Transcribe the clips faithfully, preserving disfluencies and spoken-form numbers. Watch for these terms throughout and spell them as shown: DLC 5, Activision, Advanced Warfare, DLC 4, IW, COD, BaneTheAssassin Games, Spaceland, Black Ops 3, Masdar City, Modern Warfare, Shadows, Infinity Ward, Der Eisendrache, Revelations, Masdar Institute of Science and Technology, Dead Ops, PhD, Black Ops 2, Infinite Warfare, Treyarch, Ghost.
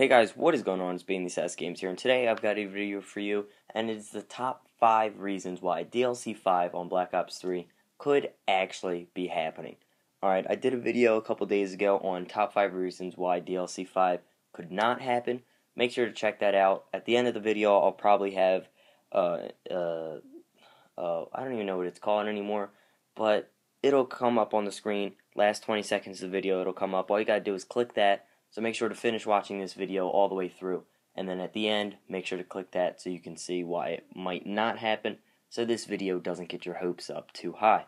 Hey guys, what is going on? It's BaneTheAssassin Games here, and today I've got a video for you, and it's the top five reasons why D L C five on Black Ops three could actually be happening. Alright, I did a video a couple days ago on top five reasons why D L C five could not happen. Make sure to check that out. At the end of the video, I'll probably have, uh, uh, uh, I don't even know what it's called anymore, but it'll come up on the screen. Last twenty seconds of the video, it'll come up. All you gotta do is click that. So make sure to finish watching this video all the way through, and then at the end make sure to click that so you can see why it might not happen, so this video doesn't get your hopes up too high.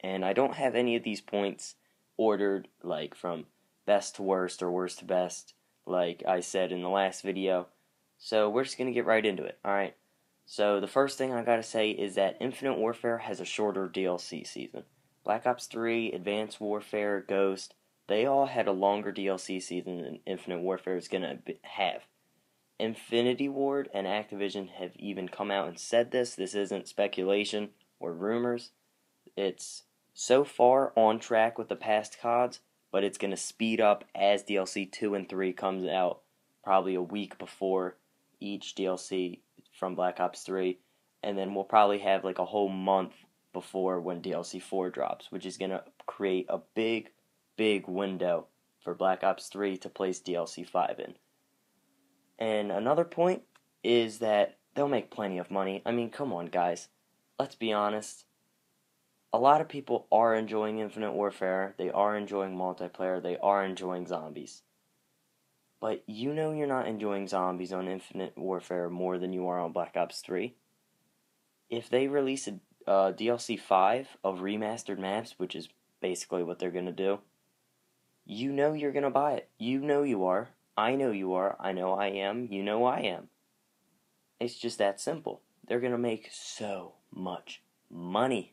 And I don't have any of these points ordered like from best to worst or worst to best like I said in the last video, so we're just gonna get right into it. Alright, so the first thing I gotta say is that Infinite Warfare has a shorter D L C season. Black Ops three, Advanced Warfare, Ghost, they all had a longer D L C season than Infinite Warfare is going to have. Infinity Ward and Activision have even come out and said this. This isn't speculation or rumors. It's so far on track with the past C O Ds, but it's going to speed up as D L C two and three comes out probably a week before each D L C from Black Ops three. And then we'll probably have like a whole month before when D L C four drops, which is going to create a big... big window for Black Ops three to place D L C five in. And another point is that they'll make plenty of money. I mean, come on guys, let's be honest. A lot of people are enjoying Infinite Warfare, they are enjoying multiplayer, they are enjoying zombies. But you know you're not enjoying zombies on Infinite Warfare more than you are on Black Ops three. If they release a uh, D L C five of remastered maps, which is basically what they're going to do, you know you're going to buy it. You know you are. I know you are. I know I am. You know I am. It's just that simple. They're going to make so much money.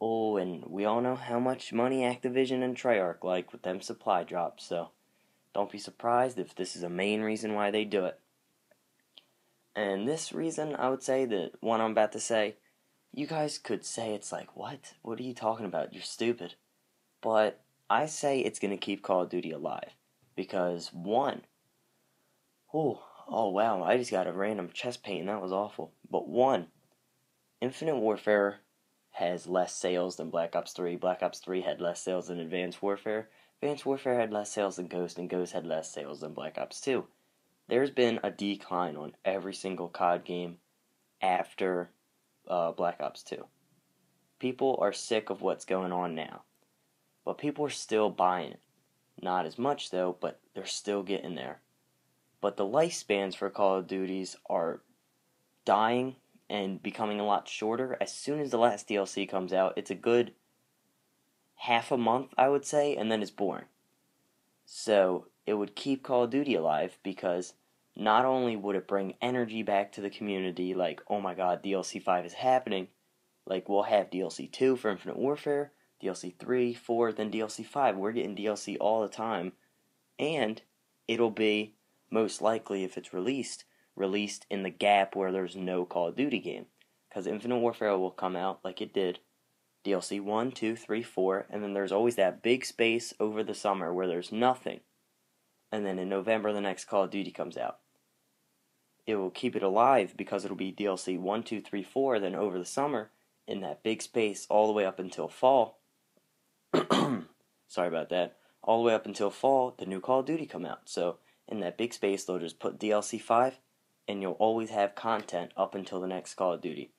Oh, and we all know how much money Activision and Treyarch like with them supply drops, so don't be surprised if this is a main reason why they do it. And this reason, I would say, the one I'm about to say, you guys could say it's like, what? What are you talking about? You're stupid. But I say it's going to keep Call of Duty alive, because one, oh, oh wow, I just got a random chest pain, that was awful, but one, Infinite Warfare has less sales than Black Ops three, Black Ops three had less sales than Advanced Warfare, Advanced Warfare had less sales than Ghost, and Ghost had less sales than Black Ops two. There's been a decline on every single C O D game after uh, Black Ops two. People are sick of what's going on now. But people are still buying it. Not as much though, but they're still getting there. But the lifespans for Call of Duties are dying and becoming a lot shorter. As soon as the last D L C comes out, it's a good half a month, I would say, and then it's boring. So it would keep Call of Duty alive, because not only would it bring energy back to the community, like, oh my god, D L C five is hhappening, like we'll have D L C two for Infinite Warfare, D L C three, four, then D L C five. We're getting D L C all the time. And it'll be, most likely if it's released, released in the gap where there's no Call of Duty game. Because Infinite Warfare will come out like it did. D L C one, two, three, four, and then there's always that big space over the summer where there's nothing. And then in November the next Call of Duty comes out. It will keep it alive because it'll be D L C one, two, three, four, then over the summer, in that big space all the way up until fall. Sorry about that. All the way up until fall, the new Call of Duty come out. So in that big space, they'll just put D L C five, and you'll always have content up until the next Call of Duty.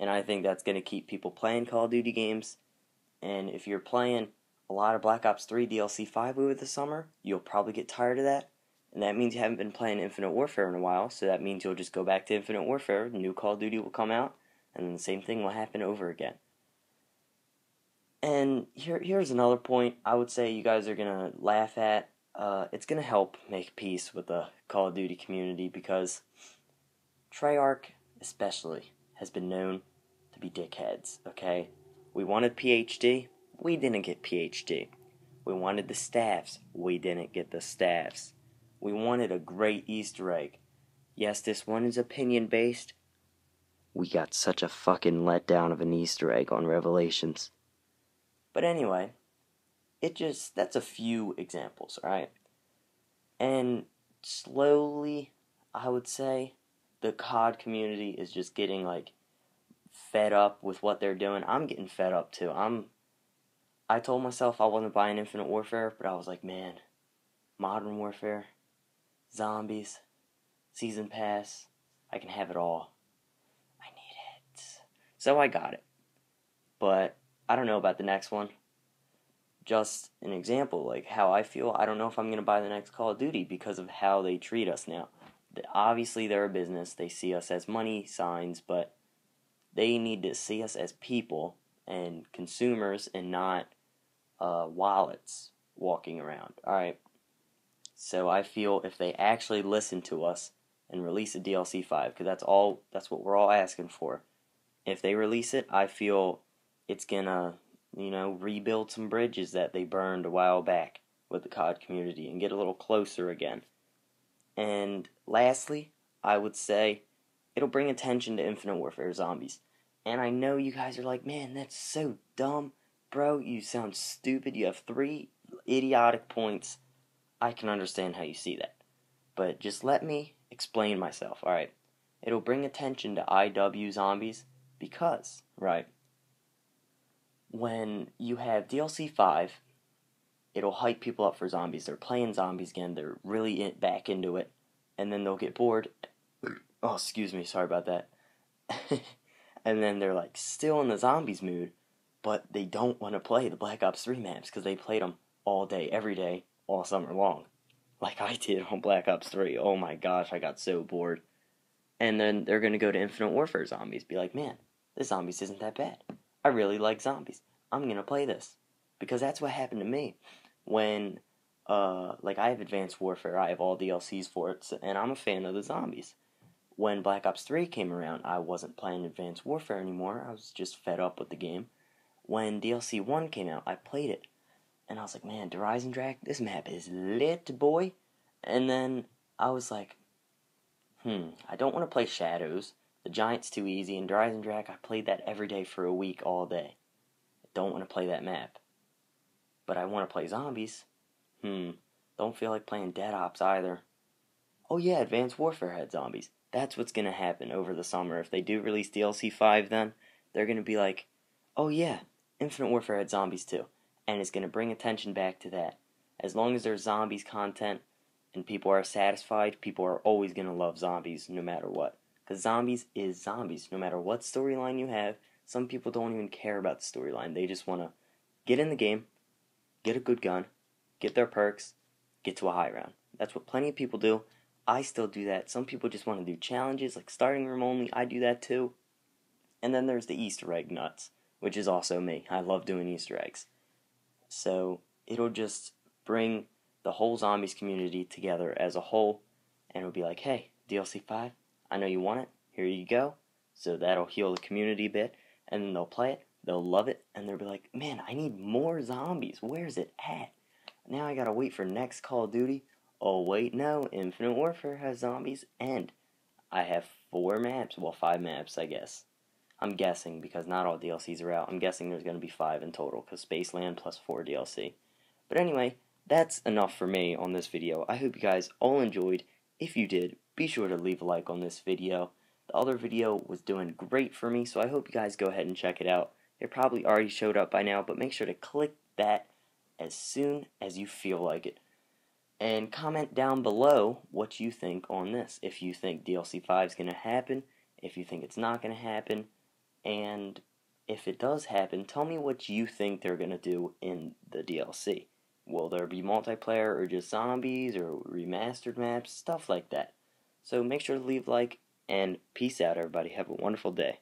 And I think that's going to keep people playing Call of Duty games. And if you're playing a lot of Black Ops three D L C five over the summer, you'll probably get tired of that. And that means you haven't been playing Infinite Warfare in a while, so that means you'll just go back to Infinite Warfare, the new Call of Duty will come out, and then the same thing will happen over again. And here, here's another point I would say you guys are going to laugh at. Uh, it's going to help make peace with the Call of Duty community, because Treyarch, especially, has been known to be dickheads, okay? We wanted P H D, we didn't get P H D. We wanted the staffs, we didn't get the staffs. We wanted a great Easter egg. Yes, this one is opinion-based. We got such a fucking letdown of an Easter egg on Revelations. But anyway, it just, that's a few examples, alright? And slowly, I would say, the C O D community is just getting, like, fed up with what they're doing. I'm getting fed up, too. I'm, I told myself I wasn't buying Infinite Warfare, but I was like, man, Modern Warfare, Zombies, Season Pass, I can have it all. I need it. So I got it. But I don't know about the next one. Just an example, like how I feel. I don't know if I'm going to buy the next Call of Duty because of how they treat us now. Obviously, they're a business. They see us as money signs, but they need to see us as people and consumers and not uh, wallets walking around. All right. So I feel if they actually listen to us and release a D L C five, because that's all, that's what we're all asking for. If they release it, I feel it's gonna, you know, rebuild some bridges that they burned a while back with the C O D community and get a little closer again. And lastly, I would say it'll bring attention to Infinite Warfare Zombies. And I know you guys are like, man, that's so dumb, bro. You sound stupid. You have three idiotic points. I can understand how you see that. But just let me explain myself, alright? It'll bring attention to I W Zombies because, right, when you have D L C five, it'll hype people up for Zombies. They're playing Zombies again. They're really in, back into it. And then they'll get bored. Oh, excuse me. Sorry about that. And then they're, like, still in the Zombies mood, but they don't want to play the Black Ops three maps because they played them all day, every day, all summer long. Like I did on Black Ops three. Oh my gosh, I got so bored. And then they're going to go to Infinite Warfare Zombies. Be like, man, this Zombies isn't that bad. I really like Zombies. I'm going to play this. Because that's what happened to me. When, uh, like, I have Advanced Warfare. I have all D L Cs for it. And I'm a fan of the Zombies. When Black Ops three came around, I wasn't playing Advanced Warfare anymore. I was just fed up with the game. When D L C one came out, I played it. And I was like, man, Der Eisendrache, this map is lit, boy. And then I was like, hmm, I don't want to play Shadows. The Giant's too easy. And Der Eisendrache, I played that every day for a week, all day. I don't want to play that map. But I want to play Zombies. Hmm, don't feel like playing Dead Ops either. Oh yeah, Advanced Warfare had Zombies. That's what's going to happen over the summer. If they do release D L C five then, they're going to be like, oh yeah, Infinite Warfare had Zombies too. And it's going to bring attention back to that. As long as there's Zombies content and people are satisfied, people are always going to love Zombies no matter what. Because Zombies is Zombies. No matter what storyline you have, some people don't even care about the storyline. They just want to get in the game, get a good gun, get their perks, get to a high round. That's what plenty of people do. I still do that. Some people just want to do challenges, like starting room only. I do that too. And then there's the Easter egg nuts, which is also me. I love doing Easter eggs. So it'll just bring the whole Zombies community together as a whole, and it'll be like, hey, D L C five, I know you want it, here you go. So that'll heal the community a bit, and then they'll play it, they'll love it, and they'll be like, man, I need more Zombies, where's it at? Now I gotta wait for next Call of Duty. Oh wait, no, Infinite Warfare has Zombies, and I have four maps, well five maps I guess. I'm guessing, because not all D L Cs are out, I'm guessing there's going to be five in total, because Spaceland plus four D L C. But anyway, that's enough for me on this video. I hope you guys all enjoyed. If you did, be sure to leave a like on this video. The other video was doing great for me, so I hope you guys go ahead and check it out. It probably already showed up by now, but make sure to click that as soon as you feel like it. And comment down below what you think on this. If you think D L C five is going to happen, if you think it's not going to happen, and if it does happen, tell me what you think they're going to do in the D L C. Will there be multiplayer or just Zombies or remastered maps? Stuff like that. So make sure to leave a like and peace out, everybody. Have a wonderful day.